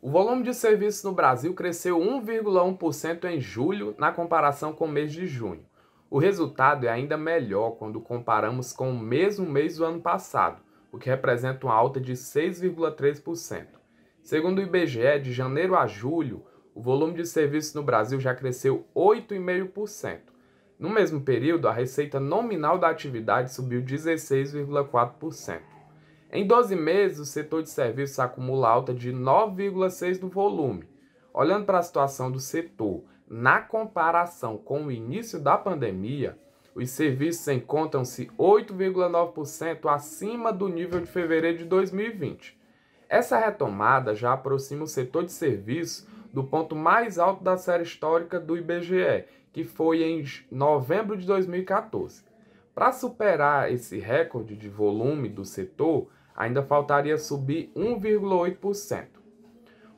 O volume de serviços no Brasil cresceu 1,1% em julho na comparação com o mês de junho. O resultado é ainda melhor quando comparamos com o mesmo mês do ano passado, o que representa uma alta de 6,3%. Segundo o IBGE, de janeiro a julho, o volume de serviços no Brasil já cresceu 8,5%. No mesmo período, a receita nominal da atividade subiu 16,4%. Em 12 meses, o setor de serviços acumula alta de 9,6% do volume. Olhando para a situação do setor, na comparação com o início da pandemia, os serviços encontram-se 8,9% acima do nível de fevereiro de 2020. Essa retomada já aproxima o setor de serviços do ponto mais alto da série histórica do IBGE, que foi em novembro de 2014. Para superar esse recorde de volume do setor, ainda faltaria subir 1,8%.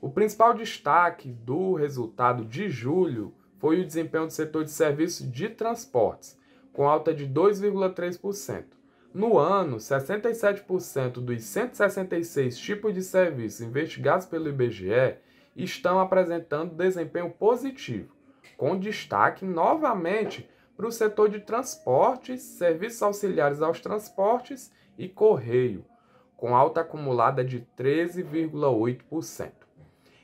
O principal destaque do resultado de julho foi o desempenho do setor de serviços de transportes, com alta de 2,3%. No ano, 67% dos 166 tipos de serviços investigados pelo IBGE estão apresentando desempenho positivo, com destaque novamente para o setor de transportes, serviços auxiliares aos transportes e correio, com alta acumulada de 13,8%.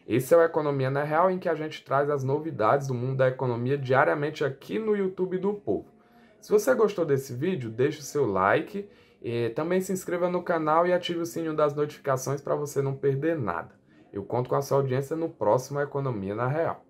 Esse é o Economia na Real, em que a gente traz as novidades do mundo da economia diariamente aqui no YouTube do Povo. Se você gostou desse vídeo, deixe o seu like, também se inscreva no canal e ative o sininho das notificações para você não perder nada. Eu conto com a sua audiência no próximo Economia na Real.